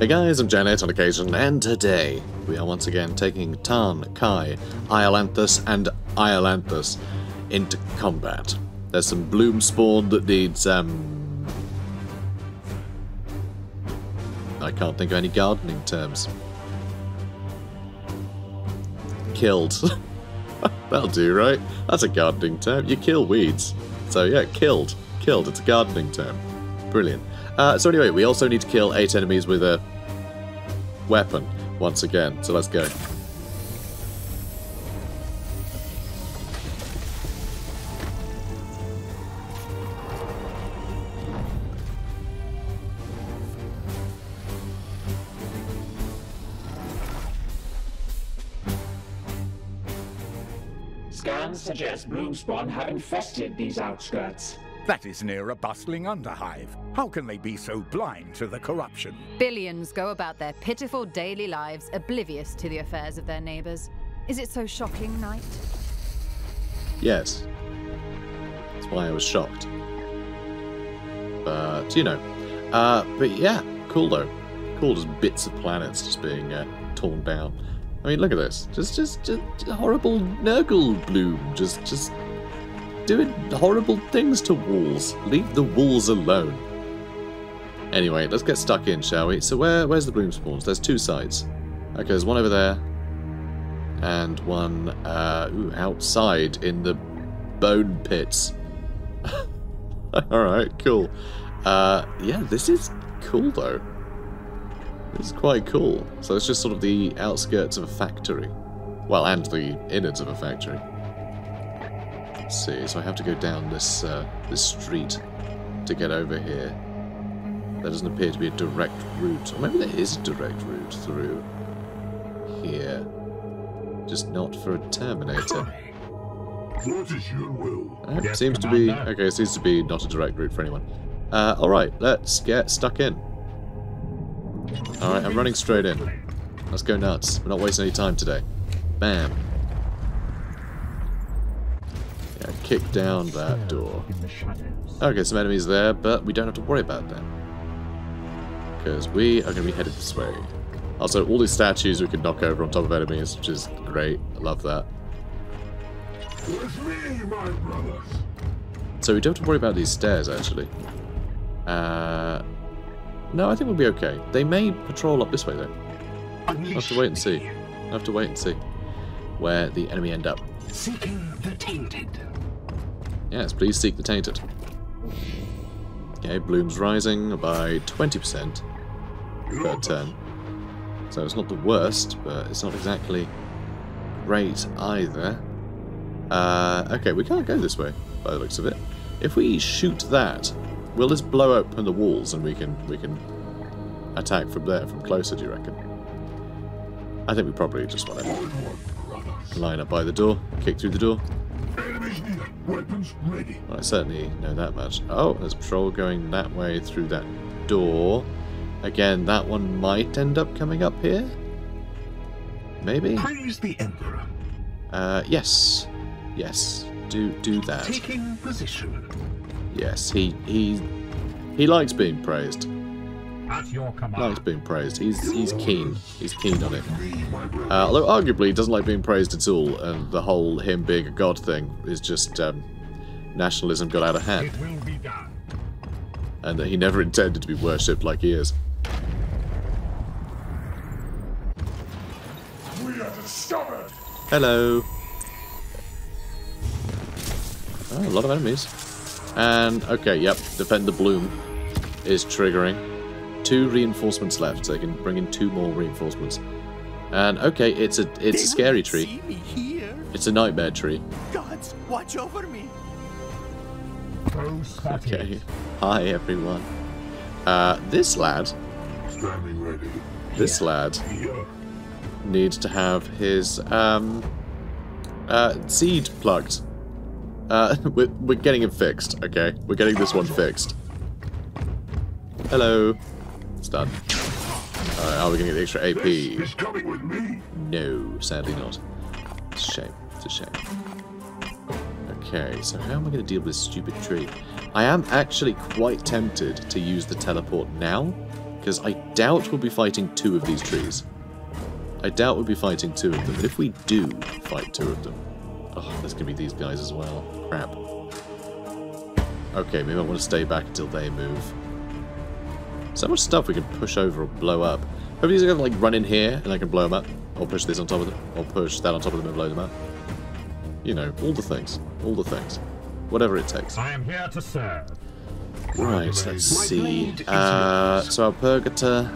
Hey guys, I'm Janet On Occasion, and today we are once again taking Tarn, Kai, Iolanthus, and Iolanthus into combat. There's some Bloomspawn that needs, I can't think of any gardening terms. Killed. That'll do, right? That's a gardening term. You kill weeds. So yeah, killed. Killed, it's a gardening term. Brilliant. So anyway, we also need to kill 8 enemies with a weapon, once again, so let's go. Scans suggest Bloomspawn have infested these outskirts. That is near a bustling underhive. How can they be so blind to the corruption? Billions go about their pitiful daily lives, oblivious to the affairs of their neighbours. Is it so shocking, Knight? Yes. That's why I was shocked. But, you know. But yeah, cool though. Cool, just bits of planets just being torn down. I mean, look at this. Just horrible Nurgle bloom. Just... doing horrible things to walls. Leave the walls alone. Anyway, let's get stuck in, shall we? So where's the Bloomspawns? There's 2 sites. Okay, there's one over there. And one ooh, outside in the bone pits. Alright, cool. Yeah, this is cool though. This is quite cool. So it's just sort of the outskirts of a factory. Well, and the innards of a factory. Let's see, so I have to go down this this street to get over here. There doesn't appear to be a direct route, or maybe there is a direct route through here, just not for a Terminator. Seems to be okay. It seems to be not a direct route for anyone. All right, let's get stuck in. All right, I'm running straight in. Let's go nuts. We're not wasting any time today. Bam. Kick down that door. Okay, some enemies there, but we don't have to worry about them. Because we are going to be headed this way. Also, all these statues we can knock over on top of enemies, which is great. I love that. So we don't have to worry about these stairs, actually. No, I think we'll be okay. They may patrol up this way, though. I'll have to wait and see. I'll have to wait and see where the enemy end up. Seeking the tainted. Yes, please seek the tainted. Okay, Bloom's rising by 20% per turn. So it's not the worst, but it's not exactly great either. Okay, we can't go this way, by the looks of it. If we shoot that, will this blow open the walls and we can attack from there, from closer, do you reckon? I think we probably just want to line up by the door, kick through the door. Weapons ready. Well, I certainly know that much. Oh, there's patrol going that way through that door. Again, that one might end up coming up here. Maybe. Praise the Emperor. Yes, yes. Do that. Taking position. Yes, he likes being praised. At your command. Likes being praised. He's keen. He's keen on it. Although arguably he doesn't like being praised at all, and the whole him being a god thing is just nationalism got out of hand. It will be done. And that he never intended to be worshipped like he is. We are discovered. Hello. Oh, a lot of enemies. And okay, yep, defend the bloom is triggering. 2 reinforcements left, so they can bring in 2 more reinforcements. And okay, it's a scary tree. It's a nightmare tree. Gods, watch over me. Okay. Hi everyone. This lad needs to have his seed plucked. We're getting it fixed, okay? We're getting this one fixed. Hello. It's done. Are we going to get the extra AP? This is coming with me. No, sadly not. It's a shame. It's a shame. Okay, so how am I going to deal with this stupid tree? I am actually quite tempted to use the teleport now, because I doubt we'll be fighting two of these trees. I doubt we'll be fighting two of them, but if we do fight two of them... Oh, there's going to be these guys as well. Crap. Okay, maybe I want to stay back until they move. So much stuff we can push over or blow up. Hopefully these are going to like run in here and I can blow them up. I'll push this on top of them. I'll push that on top of them and blow them up. You know, all the things. All the things. Whatever it takes. I am here to serve. Right, let's see. So our Purgator...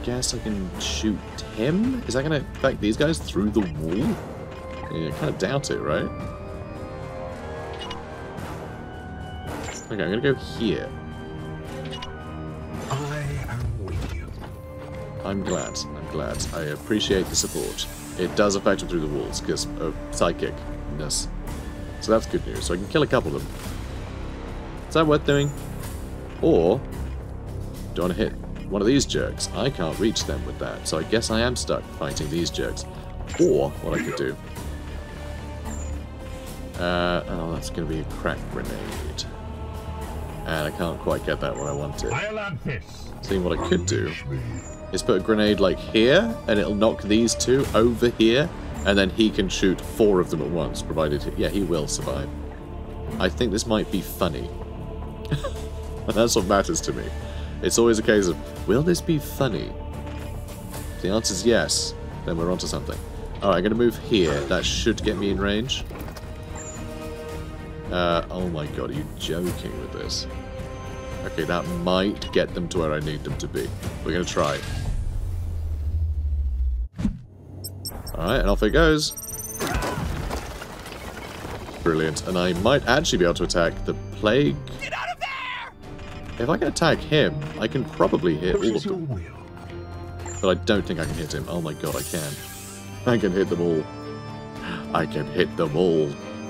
I guess I can shoot him? Is that going to affect these guys through the wall? Yeah, I kind of doubt it, right? Okay, I'm going to go here. I am with you. I'm glad. I'm glad. I appreciate the support. It does affect them through the walls because of psychicness. So that's good news. So I can kill a couple of them. Is that worth doing? Or do I want to hit one of these jerks? I can't reach them with that, so I guess I am stuck fighting these jerks. Or what I could do. Oh, that's going to be a crack grenade. And I can't quite get that where I want it. Seeing what I could do is put a grenade like here, and it'll knock these two over here, and then he can shoot four of them at once, provided... Yeah, he will survive. I think this might be funny. And that's what matters to me. It's always a case of, will this be funny? If the answer is yes, then we're onto something. Alright, I'm going to move here. That should get me in range. Oh my god, are you joking with this? Okay, that might get them to where I need them to be. We're going to try. Alright, and off it goes. Brilliant. And I might actually be able to attack the plague... If I can attack him, I can probably hit all of them. But I don't think I can hit him. Oh my god, I can. I can hit them all. I can hit them all.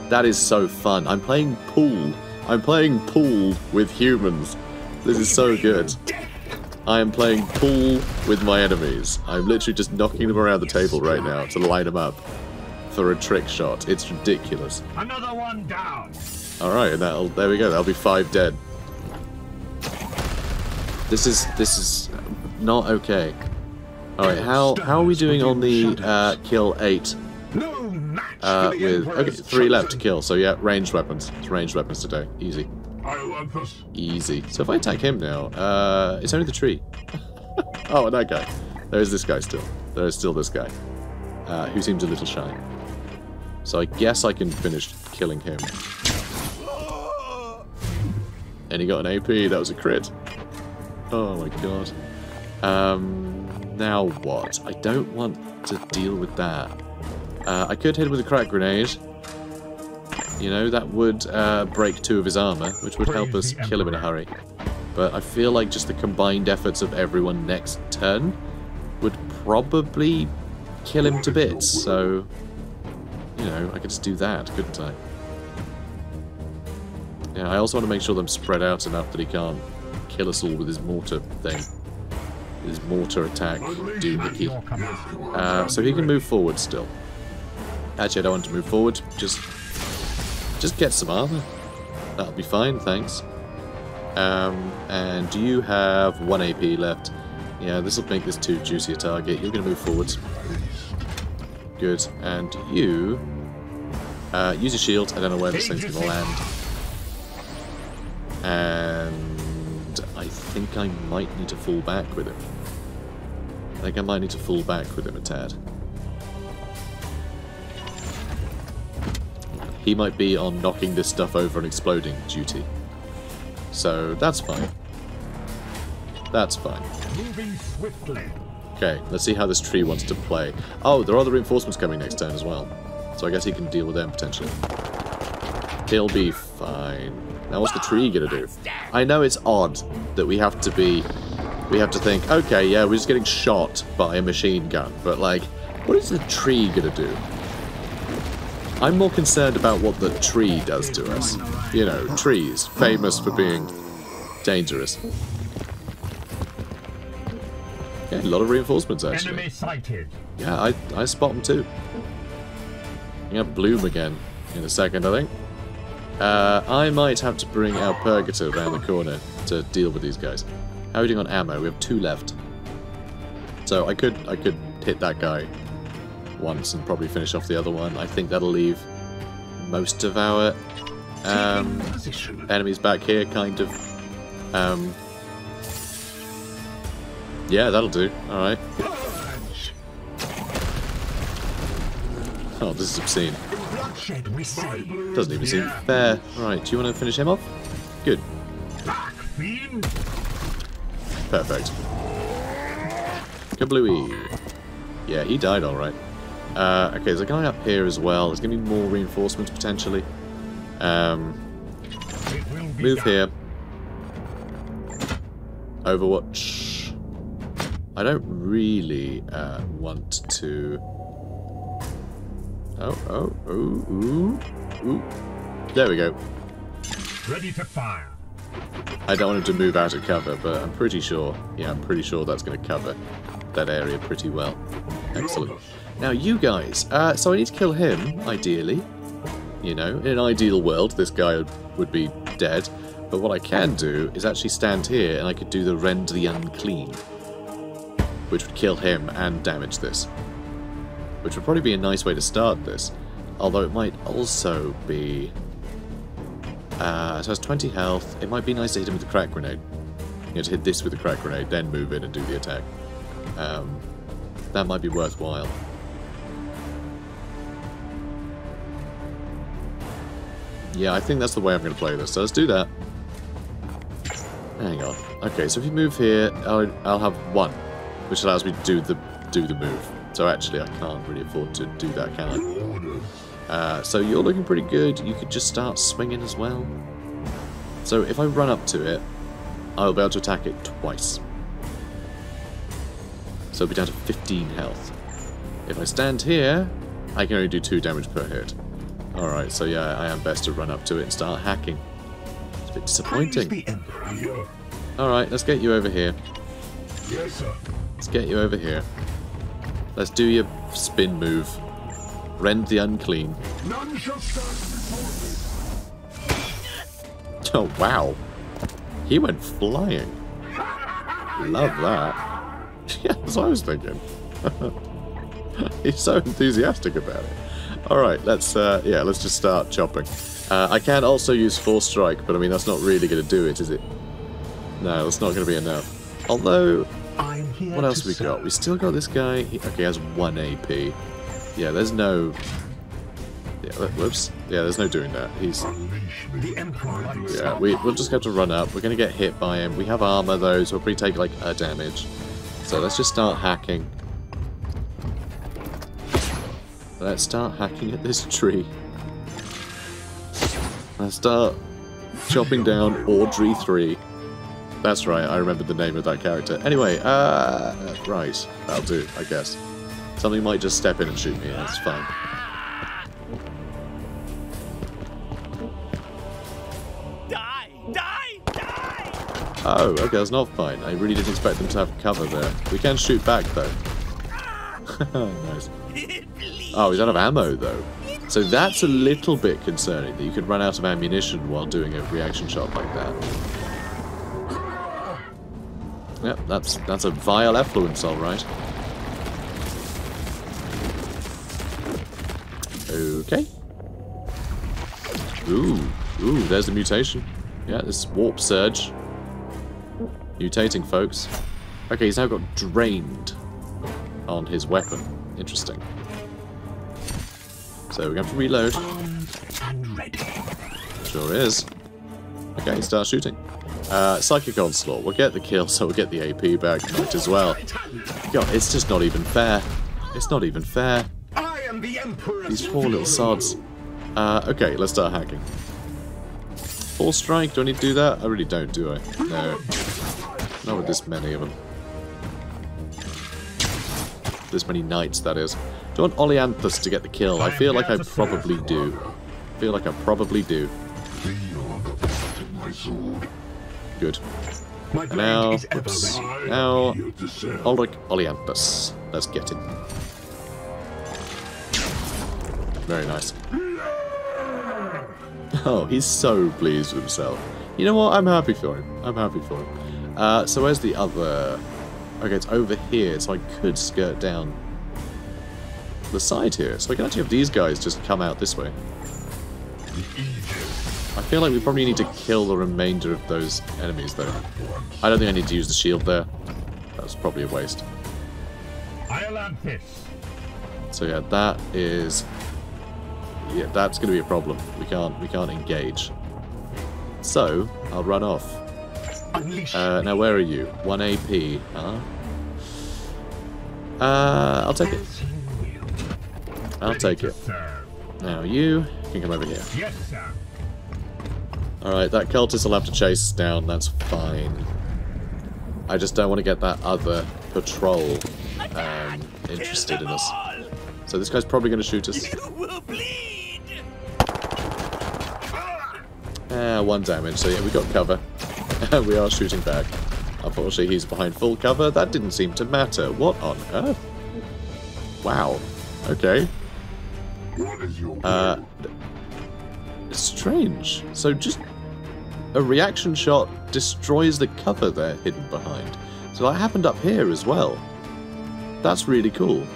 That is so fun. I'm playing pool. I'm playing pool with humans. This is so good. I am playing pool with my enemies. I'm literally just knocking them around the table right now to line them up for a trick shot. It's ridiculous. Another one down. Alright, there we go. That'll be 5 dead. This is not okay. All right, how are we doing on the kill 8? With okay, 3 left to kill. So yeah, ranged weapons. It's ranged weapons today. Easy. Easy. So if I attack him now, it's only the tree. Oh, and that guy. There is this guy still. There is still this guy, who seems a little shy. So I guess I can finish killing him. And he got an AP. That was a crit. Oh my god. Now what? I don't want to deal with that. I could hit him with a crack grenade. You know, that would break 2 of his armor, which would help us kill him in a hurry. But I feel like just the combined efforts of everyone next turn would probably kill him to bits. So, you know, I could just do that, couldn't I? Yeah, I also want to make sure that I'm spread out enough that he can't kill us all with his mortar thing. His mortar attack doohickey. So he can move forward still. Actually, I don't want to move forward. Just get some armor. That'll be fine, thanks. And you have 1 AP left. Yeah, this will make this too juicy a target. You're going to move forwards. Good. And you... use your shield. I don't know where this thing's going to land. And... I think I might need to fall back with him. I think I might need to fall back with him a tad. He might be on knocking this stuff over and exploding duty. So that's fine. That's fine. Moving swiftly. Okay, let's see how this tree wants to play. Oh, there are other reinforcements coming next turn as well. So I guess he can deal with them potentially. He'll be fine. Now what's the tree gonna do? I know it's odd that we have to think, okay, yeah, we're just getting shot by a machine gun, but like, what is the tree gonna do? I'm more concerned about what the tree does to us. You know, trees, famous for being dangerous. Yeah, a lot of reinforcements actually. Yeah, I spot them too. I'm gonna bloom again in a second, I think. I might have to bring our Purgator around the corner to deal with these guys. How are we doing on ammo? We have 2 left. So I could hit that guy once and probably finish off the other one. I think that'll leave most of our enemies back here, kind of. Yeah, that'll do. Alright. Oh, this is obscene. Doesn't even seem fair. Right, do you want to finish him off? Good. Perfect. Kablooey. Yeah, he died alright. Okay, there's a guy up here as well. There's going to be more reinforcements, potentially. Move here. Overwatch. I don't really want to... Oh. There we go. Ready to fire. I don't want him to move out of cover, but I'm pretty sure, yeah, that's going to cover that area pretty well. Excellent. Now, you guys, so I need to kill him, ideally. You know, in an ideal world, this guy would be dead. But what I can do is actually stand here, and I could do the Rend the Unclean, which would kill him and damage this. Which would probably be a nice way to start this. Although it might also be... so it's 20 health. It might be nice to hit him with a crack grenade. You know, to hit this with a crack grenade, then move in and do the attack. That might be worthwhile. Yeah, I think that's the way I'm going to play this. So let's do that. Hang on. Okay, so if you move here, I'll have 1, which allows me to do the move. So actually, I can't really afford to do that, can I? So you're looking pretty good. You could just start swinging as well. So if I run up to it, I'll be able to attack it twice. So I'll be down to 15 health. If I stand here, I can only do 2 damage per hit. Alright, so yeah, I am best to run up to it and start hacking. It's a bit disappointing. Alright, let's get you over here. Yes, sir. Let's get you over here. Let's do your spin move. Rend the Unclean. None shall stand. Oh, wow. He went flying. Love that. Yeah, that's what I was thinking. He's so enthusiastic about it. Alright, let's just start chopping. I can also use Force Strike, but I mean, that's not really going to do it, is it? No, that's not going to be enough. Although... What else have we got? We still got this guy. He has 1 AP. Yeah, there's no... Yeah, whoops. Yeah, there's no doing that. He's... Yeah, we'll just have to run up. We're going to get hit by him. We have armor, though, so we'll probably take, like, a damage. So let's just start hacking. Let's start hacking at this tree. Let's start chopping down Audrey 3. That's right, I remembered the name of that character. Anyway, right, that'll do, I guess. Something might just step in and shoot me, that's fine. Die! Die! Die! Oh, okay, that's not fine. I really didn't expect them to have cover there. We can shoot back, though. Nice. Oh, he's out of ammo, though. So that's a little bit concerning, that you could run out of ammunition while doing a reaction shot like that. Yep, that's a vile effluence, all right. Okay. Ooh, there's the mutation. Yeah, this warp surge. Mutating, folks. Okay, he's now got drained on his weapon. Interesting. So we're going to have to reload. Sure is. Okay, start shooting. Psychic Onslaught. We'll get the kill, so we'll get the AP back tonight as well. God, it's just not even fair. It's not even fair. I am the Emperor. These poor little sods. Okay, let's start hacking. Full strike. Do I need to do that? I really don't, do I? No. Not with this many of them. This many knights, that is. Do I want Iolanthus to get the kill? I feel like I probably do. Good. And now, whoops, now, Iolanthus. Let's get him. Very nice. Oh, he's so pleased with himself. You know what? I'm happy for him. So where's the other? Okay, it's over here, so I could skirt down the side here. So I can actually have these guys just come out this way. I feel like we probably need to kill the remainder of those enemies, though. I don't think I need to use the shield there. That was probably a waste. Iolanthus. So yeah, that is... yeah, that's going to be a problem. We can't engage. So, I'll run off. Now where are you? 1 AP, huh? I'll take it. I'll take it. Now you can come over here. Alright, that cultist will have to chase us down, that's fine. I just don't want to get that other patrol interested in us. So this guy's probably going to shoot us. One damage, so yeah, we got cover. We are shooting back. Unfortunately, he's behind full cover. That didn't seem to matter. What on earth? Wow. Okay. It's strange. So just a reaction shot destroys the cover they're hidden behind. So that happened up here as well. That's really cool.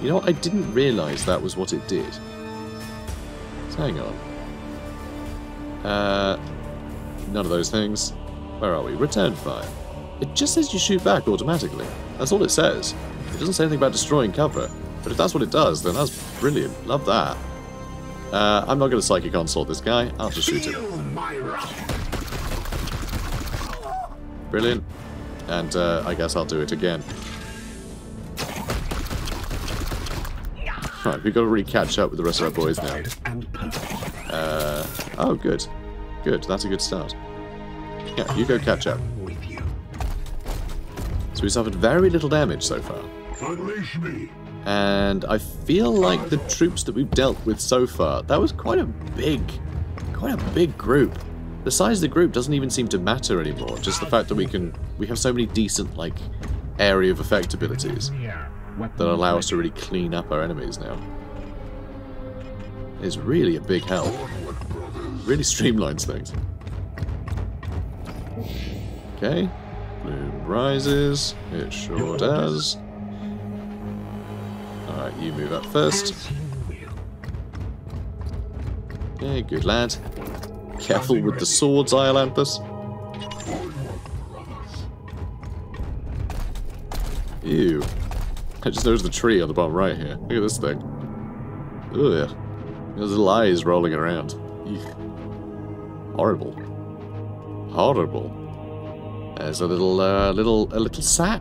You know what? I didn't realise that was what it did. So hang on. None of those things. Where are we? Return fire. It just says you shoot back automatically. That's all it says. It doesn't say anything about destroying cover. But if that's what it does, then that's brilliant. Love that. I'm not going to Psychic Onslaught this guy. I'll just shoot him. Brilliant. And I guess I'll do it again. Right, we've got to really catch up with the rest of our boys now. Oh, good. Good, that's a good start. Yeah, you go catch up. So we suffered very little damage so far. And I feel like the troops that we've dealt with so far, that was quite a big group. The size of the group doesn't even seem to matter anymore. Just the fact that we have so many decent like area of effect abilities that allow us to really clean up our enemies now. It's really a big help. Really streamlines things. Okay, bloom rises. It sure does. Alright, you move up first. Okay, good lad. Careful with the swords, Iolanthus. Ew. I just noticed the tree on the bottom right here. Look at this thing. Ugh. There's little eyes rolling around. Ew. Horrible. Horrible. There's a little, little sack.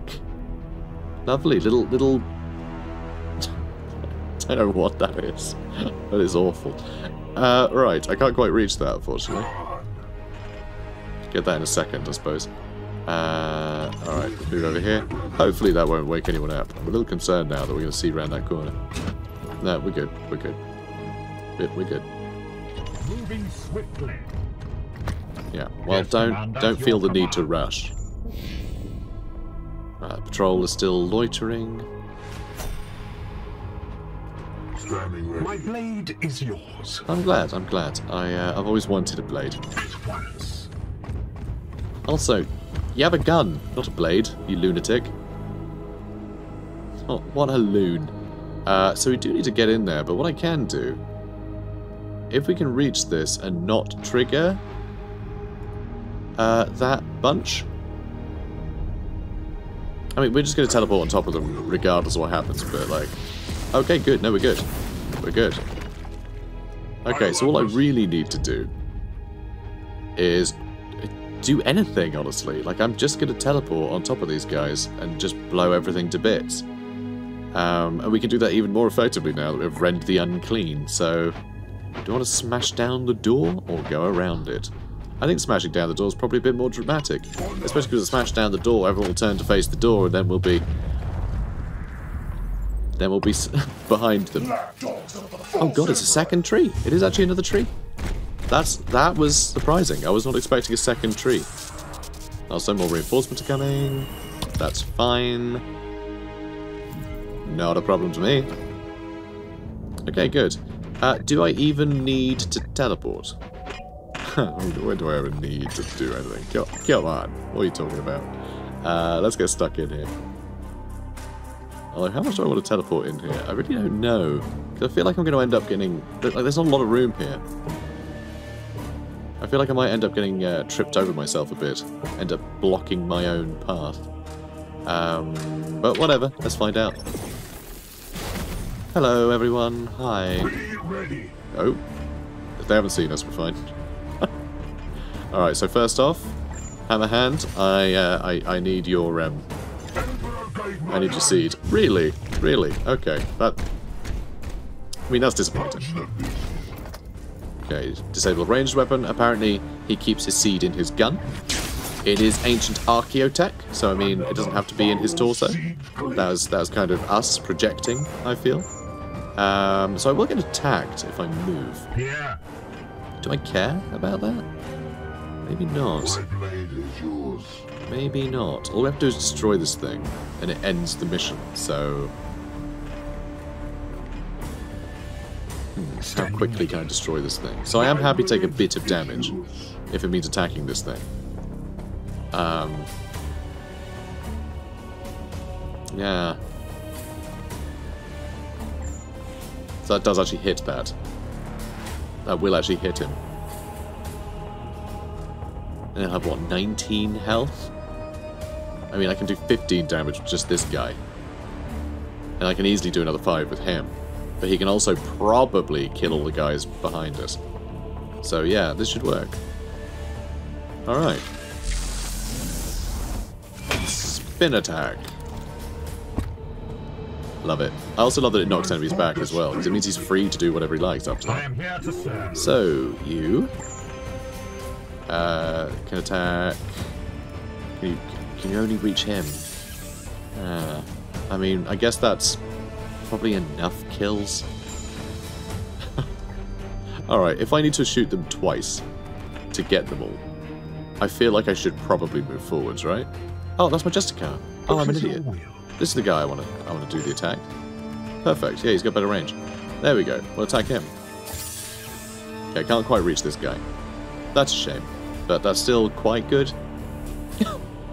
Lovely, little. I don't know what that is. That is awful. Right, I can't quite reach that, unfortunately. Get that in a second, I suppose. Alright, move over here. Hopefully that won't wake anyone up. I'm a little concerned now that we're going to see around that corner. No, we're good. We're good. We're good. Moving swiftly. Yeah, well, don't feel the need to rush. Patrol is still loitering. My blade is yours. I'm glad. I'm glad. I've always wanted a blade. Also, you have a gun, not a blade, you lunatic. Oh, what a loon. So we do need to get in there, but what I can do, if we can reach this and not trigger. That bunch? I mean, we're just going to teleport on top of them regardless of what happens, but like... okay, good. No, we're good. We're good. Okay, so all I really need to do is do anything, honestly. Like, I'm just going to teleport on top of these guys and just blow everything to bits. And we can do that even more effectively now that we've Rend the Unclean, so... do I want to smash down the door or go around it? I think smashing down the door is probably a bit more dramatic. Especially because I smash down the door, everyone will turn to face the door, and then we'll be... behind them. Oh god, it's a second tree! It is actually another tree! That was surprising. I was not expecting a second tree. Also, more reinforcements are coming. That's fine. Not a problem to me. Okay, good. Do I even need to teleport? What do I ever need to do anything? Come on. What are you talking about? Let's get stuck in here. Although, how much do I want to teleport in here? I really don't know. Because I feel like I'm going to end up getting... like, there's not a lot of room here. I feel like I might end up getting tripped over myself a bit. End up blocking my own path. But whatever. Let's find out. Hello, everyone. Hi. Oh. If they haven't seen us, we're fine. Alright, so first off, Hammerhand, I need your, I need your seed. Really? Really? Okay. That... I mean, that's disappointing. Okay, disabled ranged weapon. Apparently, he keeps his seed in his gun. It is ancient archaeotech, so I mean, it doesn't have to be in his torso. That was kind of us projecting, I feel. So I will get attacked if I move. Yeah. Do I care about that? Maybe not. Maybe not. All we have to do is destroy this thing, and it ends the mission, so... how quickly can I destroy this thing? So I am happy to take a bit of damage, if it means attacking this thing. Yeah. So that does actually hit that. That will actually hit him. And I'll have, what, 19 health? I mean, I can do 15 damage with just this guy. And I can easily do another 5 with him. But he can also probably kill all the guys behind us. So yeah, this should work. Alright. Spin attack. Love it. I also love that it knocks enemies back as well, because it means he's free to do whatever he likes after that. So, you... can attack... Can you only reach him? I mean, I guess that's probably enough kills. Alright, if I need to shoot them twice to get them all, I feel like I should probably move forwards, right? Oh, that's my Justicar. Oh, I'm an idiot. This is the guy I want to do the attack. Perfect. Yeah, he's got better range. There we go. We'll attack him. Okay, can't quite reach this guy. That's a shame. But that's still quite good.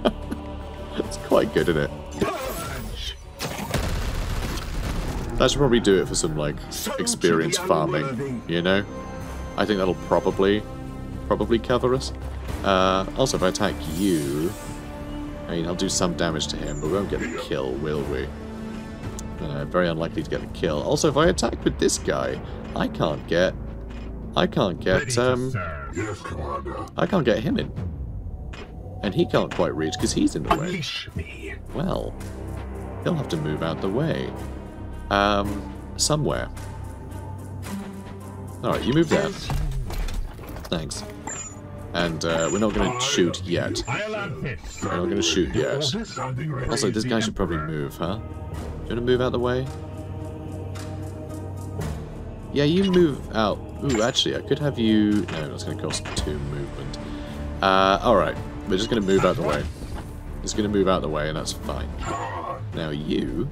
That's quite good, isn't it? That should probably do it for some, like, experience farming, you know? I think that'll probably cover us. Also, if I attack you... I mean, I'll do some damage to him, but we won't get the kill, will we? Very unlikely to get the kill. Also, if I attack with this guy, I can't get him in. And he can't quite reach, because he's in the way. Well, he'll have to move out the way. Somewhere. Alright, you move there. Thanks. And we're not going to shoot yet. Also, this guy should probably move, huh? Do you want to move out the way? Yeah, you move out. Ooh, actually, I could have you... No, that's going to cost 2 movement. Alright, we're just going to move out the way. It's going to move out the way, and that's fine. Now, you...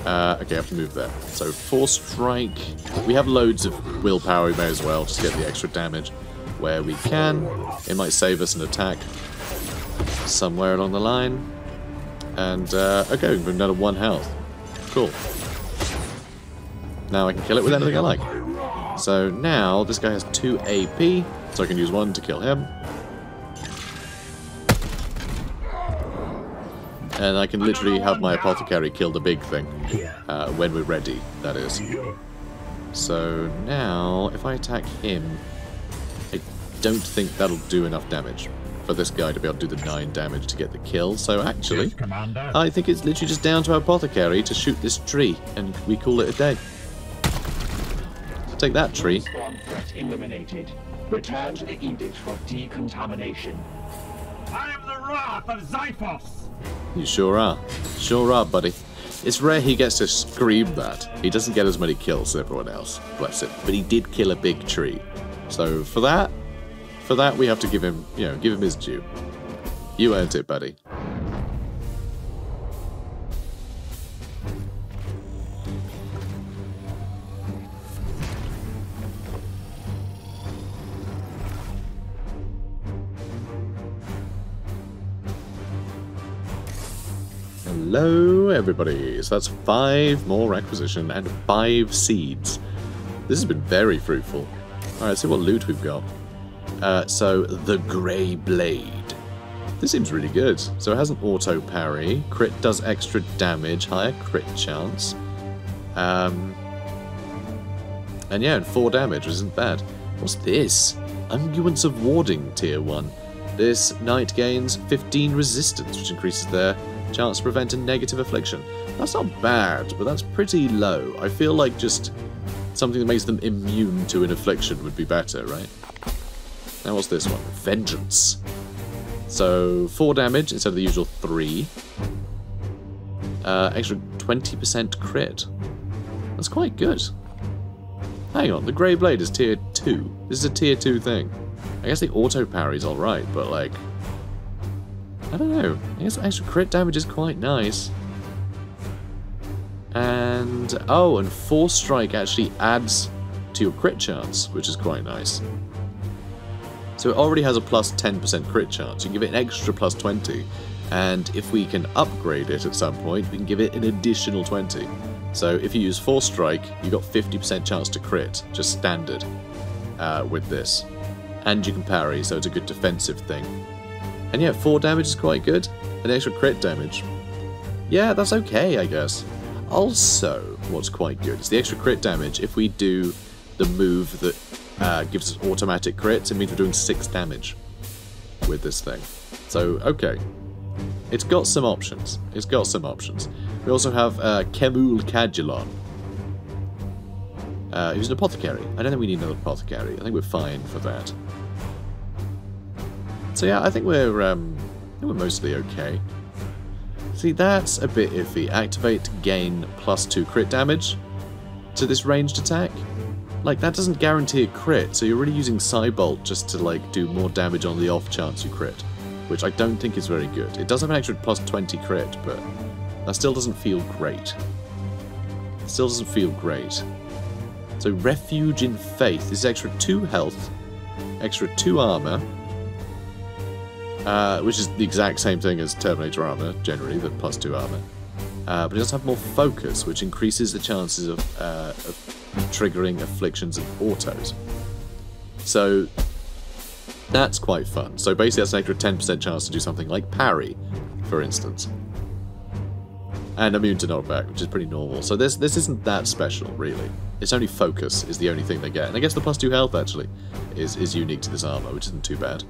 okay, I have to move there. So, Force Strike. We have loads of willpower, we may as well just get the extra damage where we can. It might save us an attack somewhere along the line. And, okay, we've another 1 health. Cool. Now I can kill it with anything I like. So now this guy has 2 AP, so I can use 1 to kill him. And I can literally have my apothecary kill the big thing. When we're ready, that is. So now, if I attack him, don't think that'll do enough damage for this guy to be able to do the 9 damage to get the kill. So actually, I think it's literally just down to our apothecary to shoot this tree, and we call it a day. So take that, tree. Eliminated. Return to the edict for decontamination. I am the wrath of Xiphos. You sure are. Sure are, buddy. It's rare he gets to scream that. He doesn't get as many kills as everyone else, bless it. But he did kill a big tree. So for that. For that, we have to give him, you know, give him his due. You earned it, buddy. Hello, everybody. So that's 5 more acquisition and 5 seeds. This has been very fruitful. All right, see what loot we've got. So the Grey Blade. This seems really good. So it has an auto parry. Crit does extra damage, higher crit chance. And yeah, and 4 damage, which isn't bad. What's this? Unguent of Warding, tier 1. This knight gains 15 resistance, which increases their chance to prevent a negative affliction. That's not bad, but that's pretty low. I feel like just something that makes them immune to an affliction would be better, right? Now what's this one? Vengeance. So 4 damage instead of the usual 3. Extra 20% crit. That's quite good. Hang on, the Grey Blade is tier 2. This is a tier 2 thing. I guess the auto parry is alright, but like... I don't know. I guess extra crit damage is quite nice. And... oh, and Force Strike actually adds to your crit chance, which is quite nice. So it already has a plus 10% crit chance. You can give it an extra plus 20. And if we can upgrade it at some point, we can give it an additional 20. So if you use Force Strike, you got 50% chance to crit, just standard, with this. And you can parry, so it's a good defensive thing. And yeah, 4 damage is quite good. And extra crit damage. Yeah, that's okay, I guess. Also, what's quite good is the extra crit damage. If we do the move that gives us automatic crits, it means we're doing 6 damage with this thing. So, okay. It's got some options. It's got some options. We also have Kemul Kadjalon. Who's an apothecary. I don't think we need another apothecary. I think we're fine for that. So yeah, I think we're mostly okay. See, that's a bit iffy. Activate, gain, plus 2 crit damage to this ranged attack. Like, that doesn't guarantee a crit, so you're really using Psybolt just to, like, do more damage on the off chance you crit, which I don't think is very good. It does have an extra plus 20 crit, but that still doesn't feel great. It still doesn't feel great. So Refuge in Faith. This is extra 2 health, extra 2 armor, which is the exact same thing as Terminator armor, generally, the plus 2 armor. But it does have more focus, which increases the chances of triggering afflictions and autos. So that's quite fun. So basically that's an extra 10% chance to do something like parry, for instance. And immune to knockback, which is pretty normal. So this isn't that special, really. It's only focus is the only thing they get. And I guess the plus 2 health, actually, is unique to this armor, which isn't too bad.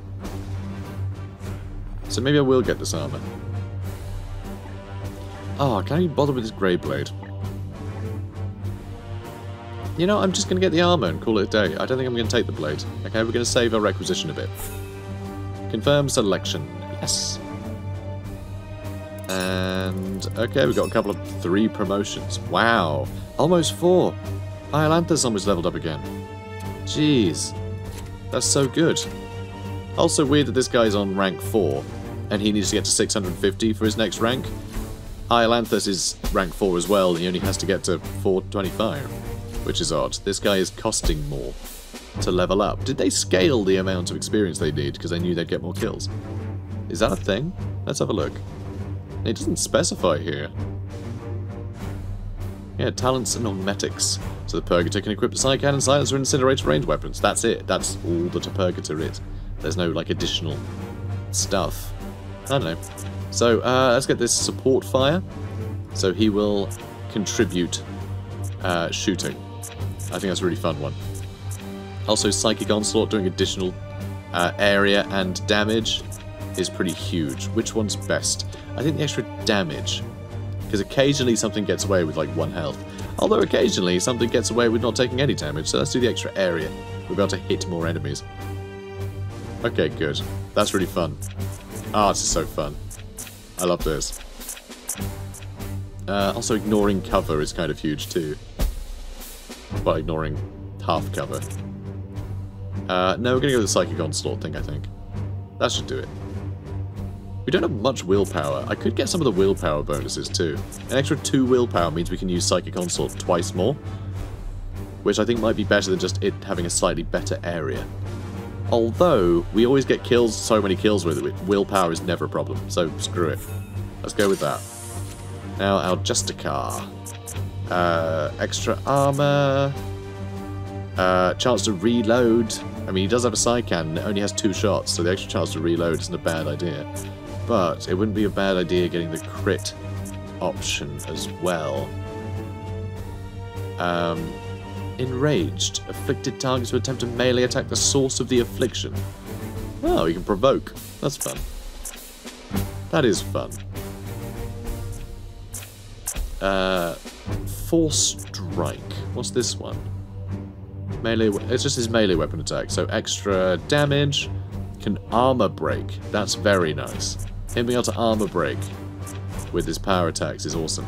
So maybe I will get this armor. Oh, can I even bother with this Grey Blade? You know, I'm just going to get the armor and call it a day. I don't think I'm going to take the blade. Okay, we're going to save our requisition a bit. Confirm selection. Yes. And, okay, we've got a couple of 3 promotions. Wow. Almost 4. Iolanthus almost leveled up again. Jeez. That's so good. Also weird that this guy's on rank 4, and he needs to get to 650 for his next rank. Iolanthus is rank 4 as well, and he only has to get to 425, which is odd. This guy is costing more to level up. Did they scale the amount of experience they need because they knew they'd get more kills? Is that a thing? Let's have a look. It doesn't specify here. Yeah, talents and augmetics. So the Purgator can equip the Psycannon, Silencer, and Incinerator range weapons. That's it. That's all that a Purgator is. There's no, like, additional stuff. I don't know. So, let's get this support fire. So he will contribute shooting. I think that's a really fun one. Also, Psychic Onslaught doing additional area and damage is pretty huge. Which one's best? I think the extra damage, because occasionally something gets away with like 1 health, although occasionally something gets away with not taking any damage, so let's do the extra area. We'll be able to hit more enemies. Okay, good. That's really fun. Ah, this is so fun. I love this. Also, ignoring cover is kind of huge too. Well, ignoring half cover. No, we're going to go with the Psychic Onslaught thing, I think. That should do it. We don't have much willpower. I could get some of the willpower bonuses too. An extra 2 willpower means we can use Psychic Onslaught twice more, which I think might be better than just it having a slightly better area. Although, we always get kills, so many kills with it. Willpower is never a problem, so screw it. Let's go with that. Now our Justicar. Extra armor. Chance to reload. I mean, he does have a Psycannon. It only has 2 shots, so the extra chance to reload isn't a bad idea. But it wouldn't be a bad idea getting the crit option as well. Enraged. Afflicted targets who attempt to melee attack the source of the affliction. Oh, you can provoke. That's fun. That is fun. Force Strike. What's this one? Melee. It's just his melee weapon attack. So extra damage. Can armor break. That's very nice. Him being able to armor break with his power attacks is awesome.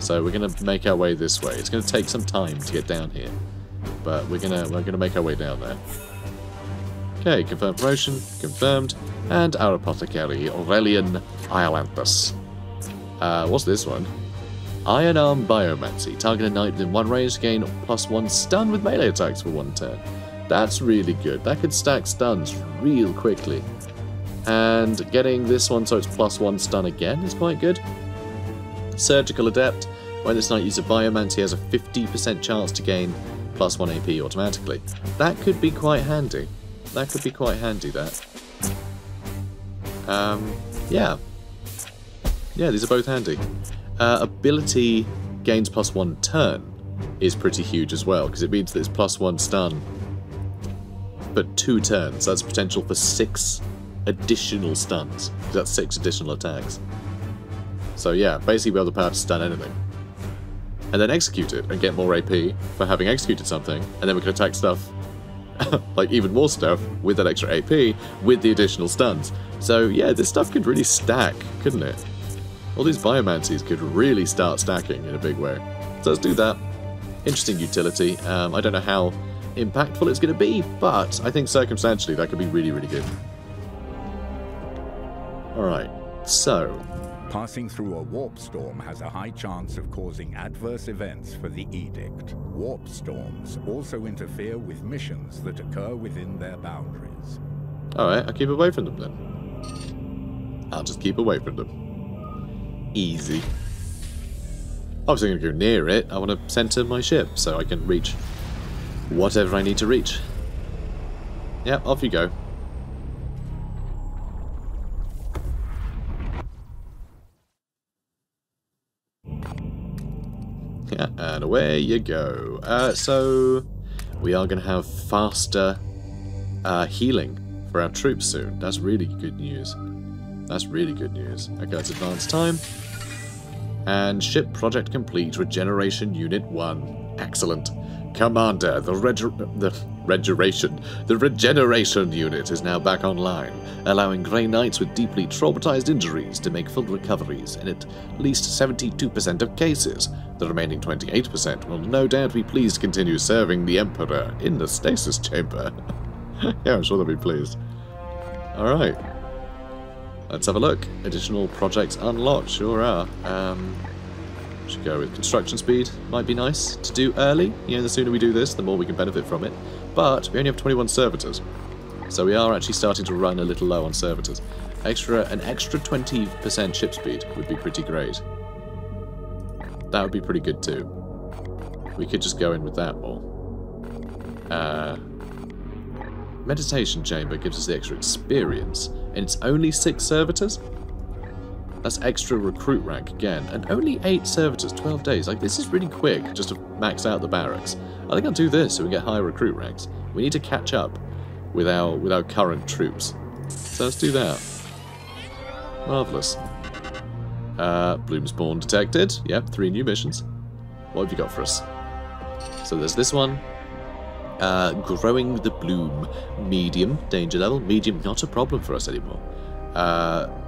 So we're gonna make our way this way. It's gonna take some time to get down here, but we're gonna make our way down there. Okay, confirmed promotion, confirmed, and our apothecary Aurelian Iolanthus. What's this one? Iron Arm Biomancy. Target a knight within 1 range, gain +1 stun with melee attacks for 1 turn. That's really good. That could stack stuns real quickly. And getting this one so it's +1 stun again is quite good. Surgical Adept. When this knight uses Biomancy, he has a 50% chance to gain +1 AP automatically. That could be quite handy. That could be quite handy, that. Yeah. Yeah, these are both handy. Ability gains +1 turn is pretty huge as well, because it means that it's +1 stun for 2 turns. That's potential for 6 additional stuns. That's 6 additional attacks. So yeah, basically we have the power to stun anything. And then execute it and get more AP for having executed something, and then we can attack stuff, like even more stuff, with that extra AP, with the additional stuns. So yeah, this stuff could really stack, couldn't it? All these Biomancies could really start stacking in a big way. So let's do that. Interesting utility. I don't know how impactful it's going to be, but I think circumstantially that could be really, really good. Alright, so... Passing through a warp storm has a high chance of causing adverse events for the Edict. Warp storms also interfere with missions that occur within their boundaries. Alright, I'll keep away from them then. I'll just keep away from them. Easy. Obviously I'm going to go near it. I want to center my ship so I can reach whatever I need to reach. Yeah, off you go. And away you go. So we are going to have faster healing for our troops soon. That's really good news. That's really good news. Okay, that's advanced time. And ship project complete. Regeneration unit 1. Excellent. Commander, the regeneration unit is now back online, allowing Grey Knights with deeply traumatized injuries to make full recoveries in at least 72% of cases. The remaining 28% will no doubt be pleased to continue serving the Emperor in the stasis chamber. Yeah, I'm sure they'll be pleased. Alright. Let's have a look. Additional projects unlocked, sure are. Should go with construction speed. Might be nice to do early. You know, the sooner we do this, the more we can benefit from it. But we only have 21 servitors, so we are actually starting to run a little low on servitors. An extra 20% ship speed would be pretty great. That would be pretty good too. We could just go in with that more. Meditation Chamber gives us the extra experience, and it's only 6 servitors. That's extra recruit rank again, and only 8 servitors, 12 days. Like, this is really quick just to max out the barracks. I think I'll do this so we can get higher recruit ranks. We need to catch up with our current troops. So let's do that. Marvellous. Bloomspawn detected. Yep, 3 new missions. What have you got for us? So there's this one. Growing the bloom. Medium danger level. Medium, not a problem for us anymore.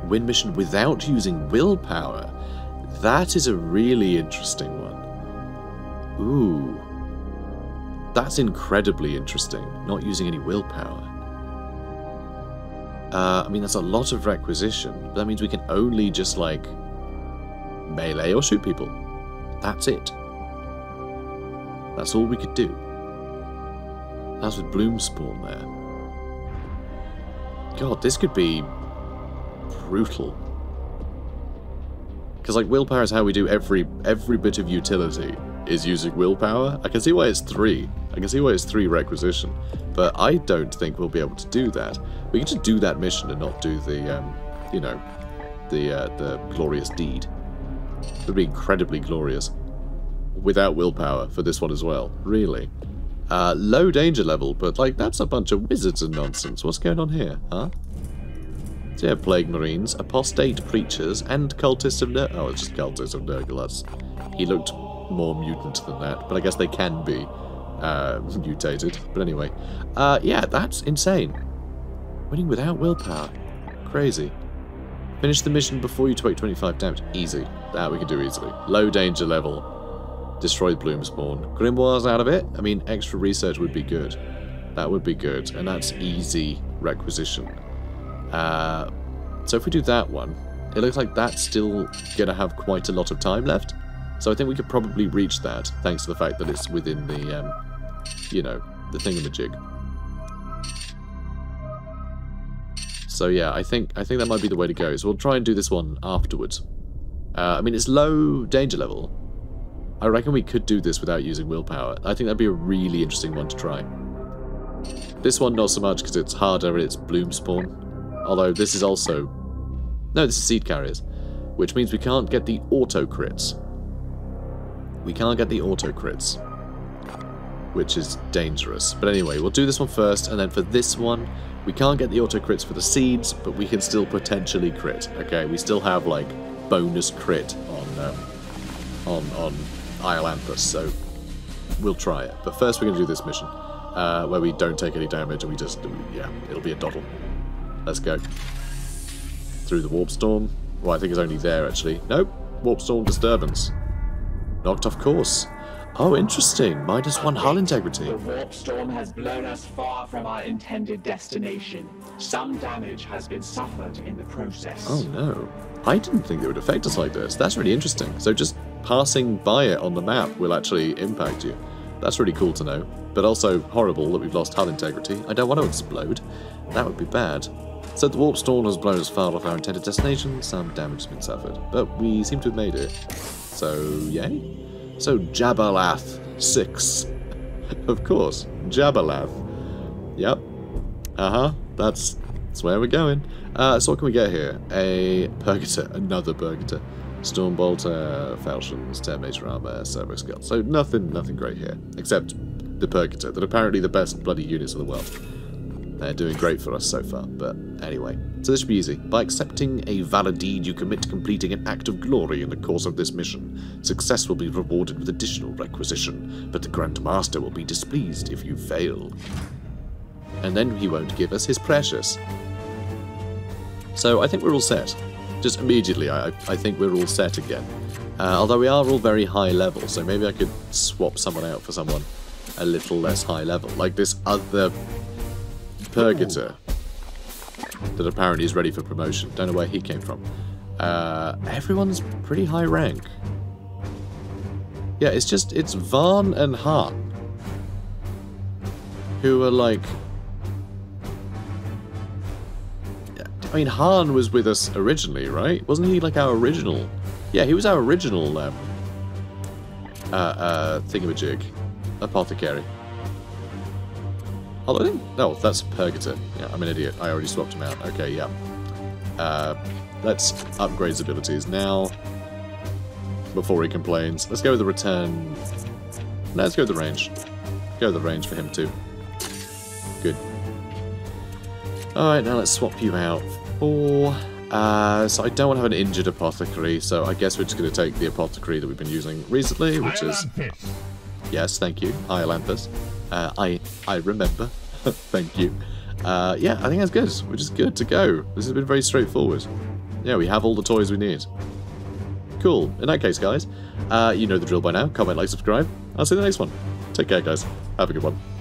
Win mission without using willpower. That is a really interesting one. Ooh. That's incredibly interesting. Not using any willpower. I mean, that's a lot of requisition. That means we can only just, like, melee or shoot people. That's it. That's all we could do. That's with Bloomspawn there. God, this could be... brutal. Because like willpower is how we do every bit of utility is using willpower. I can see why it's 3. I can see why it's 3 requisition, but I don't think we'll be able to do that. We can just do that mission and not do the, you know, the glorious deed. It would be incredibly glorious without willpower for this one as well. Really, low danger level, but like that's a bunch of wizards and nonsense. What's going on here, huh? So yeah, Plague Marines, Apostate Preachers, and Cultists of Nurgle. Oh, it's just Cultists of Nurgle. That's, he looked more mutant than that, but I guess they can be mutated. But anyway, yeah, that's insane. Winning without willpower. Crazy. Finish the mission before you take 25 damage. Easy. That we can do easily. Low danger level. Destroy Bloomspawn. Grimoire's out of it. I mean, extra research would be good. That would be good. And that's easy requisition. So if we do that one, it looks like that's still going to have quite a lot of time left. So I think we could probably reach that, thanks to the fact that it's within the, you know, the thingamajig. So yeah, I think that might be the way to go. So we'll try and do this one afterwards. I mean, it's low danger level. I reckon we could do this without using willpower. I think that'd be a really interesting one to try. This one not so much because it's harder and it's Bloomspawn. Although this is also... No, this is Seed Carriers. Which means we can't get the auto crits. We can't get the auto crits. Which is dangerous. But anyway, we'll do this one first. And then for this one, we can't get the auto crits for the seeds. But we can still potentially crit. Okay, we still have, like, bonus crit on Iolanthus. So we'll try it. But first we're going to do this mission. Where we don't take any damage and we just... Yeah, it'll be a doddle. Let's go. Through the warp storm. Well, I think it's only there, actually. Nope. Warp storm disturbance. Knocked off course. Oh, interesting. -1 hull integrity. The warp storm has blown us far from our intended destination. Some damage has been suffered in the process. Oh, no. I didn't think it would affect us like this. That's really interesting. So just passing by it on the map will actually impact you. That's really cool to know. But also horrible that we've lost hull integrity. I don't want to explode. That would be bad. So the warp storm has blown us far off our intended destination, some damage has been suffered, but we seem to have made it. So, yay. So, Jabalath 6. Of course, Jabalath. Yep. Uh-huh, that's where we're going. So what can we get here? A Purgator, another Purgator. Stormbolter, Falchions, Terminator Armor, Cerberus Skull. So nothing great here, except the Purgator, that apparently the best bloody units in the world. They're doing great for us so far, but anyway. So this should be easy. By accepting a valid deed, you commit to completing an act of glory in the course of this mission. Success will be rewarded with additional requisition, but the Grand Master will be displeased if you fail. And then he won't give us his precious. So I think we're all set. Just immediately, I think we're all set again. Although we are all very high level, so maybe I could swap someone out for someone a little less high level. Like this other... Purgator that apparently is ready for promotion. Don't know where he came from. Everyone's pretty high rank. Yeah, it's Varn and Han who are like... I mean, Han was with us originally, right? Wasn't he like our original? Yeah, he was our original thingamajig apothecary. Although I think, no, that's Purgator. Yeah, I'm an idiot. I already swapped him out. Okay, yeah. Let's upgrade his abilities now. Before he complains. Let's go with the return. No, let's go with the range. Go with the range for him too. Good. Alright, now let's swap you out for... so I don't want to have an injured apothecary, so I guess we're just going to take the apothecary that we've been using recently, which is... Yes, thank you. Iolanthus. I remember. Thank you. Yeah, I think that's good. We're just good to go. This has been very straightforward. Yeah, we have all the toys we need. Cool. In that case, guys, you know the drill by now. Comment, like, subscribe. I'll see you in the next one. Take care, guys. Have a good one.